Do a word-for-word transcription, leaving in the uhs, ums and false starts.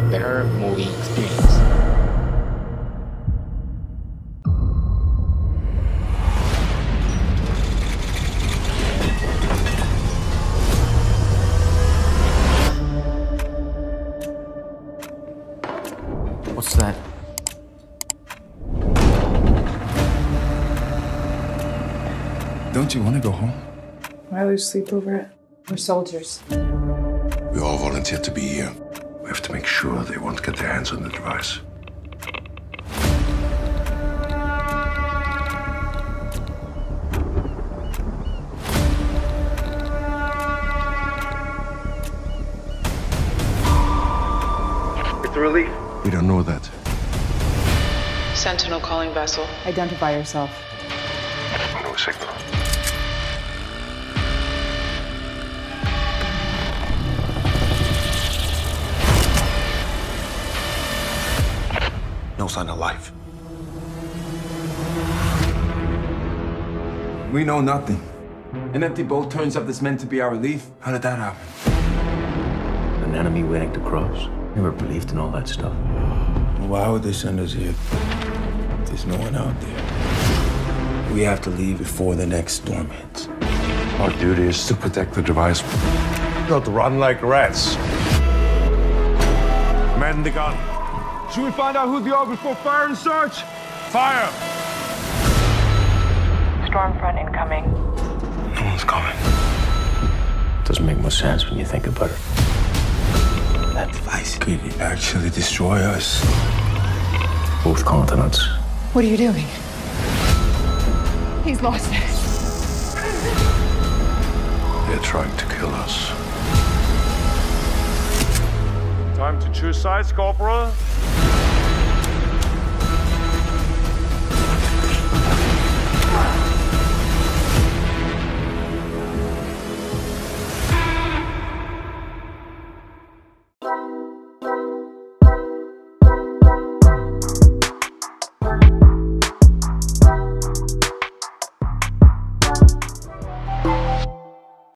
a better movie experience. What's that? Don't you want to go home? I always sleep over it. We're soldiers. We all volunteer to be here. We have to make sure they won't get their hands on the device. It's a relief. We don't know that. Sentinel calling vessel. Identify yourself. No signal. No sign of life. We know nothing. An empty boat turns up that's meant to be our relief. How did that happen? An enemy waiting to cross. Never believed in all that stuff. Why would they send us here? There's no one out there. We have to leave before the next storm hits. Our duty is to protect the device. Not to run like rats. Man the gun. Should we find out who they are before fire and search? Fire! Storm front incoming. No one's coming. Doesn't make much sense when you think about it. That device could actually destroy us. Both continents. What are you doing? He's lost us. They're trying to kill us. Time to choose sides, Corporal.